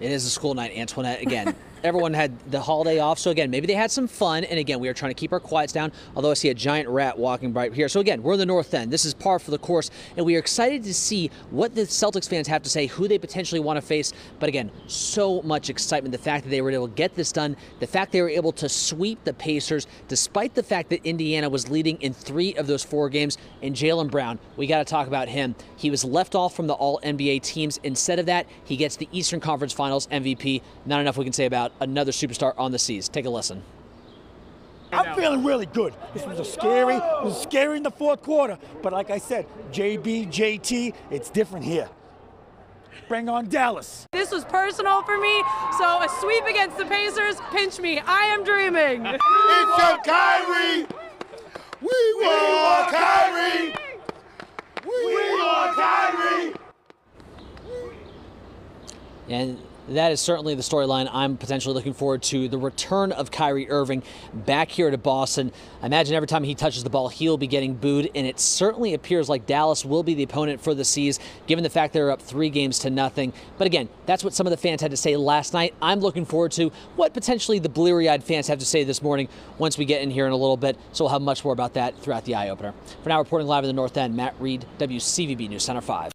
It is a school night, Antoinette. Again, everyone had the holiday off. So, again, maybe they had some fun. And, again, we are trying to keep our quiets down, although I see a giant rat walking right here. So, again, we're in the North End. This is par for the course. And we are excited to see what the Celtics fans have to say, who they potentially want to face. But, again, so much excitement. The fact that they were able to get this done, the fact they were able to sweep the Pacers, despite the fact that Indiana was leading in 3 of those 4 games. And Jaylen Brown, we got to talk about him. He was left off from the All-NBA teams. Instead of that, he gets the Eastern Conference Finals MVP. Not enough we can say about another superstar on the seas. Take a listen. I'm feeling really good. This was scary in the fourth quarter. But like I said, JB, JT, it's different here. Bring on Dallas. This was personal for me, so a sweep against the Pacers, pinch me. I am dreaming. It's your Kyrie. We want Kyrie. We want Kyrie. And that is certainly the storyline I'm potentially looking forward to, the return of Kyrie Irving back here to Boston. I imagine every time he touches the ball, he'll be getting booed, and it certainly appears like Dallas will be the opponent for the C's, given the fact they're up 3 games to nothing. But again, that's what some of the fans had to say last night. I'm looking forward to what potentially the bleary-eyed fans have to say this morning once we get in here in a little bit, so we'll have much more about that throughout the eye-opener. For now, reporting live in the North End, Matt Reed, WCVB News Center 5.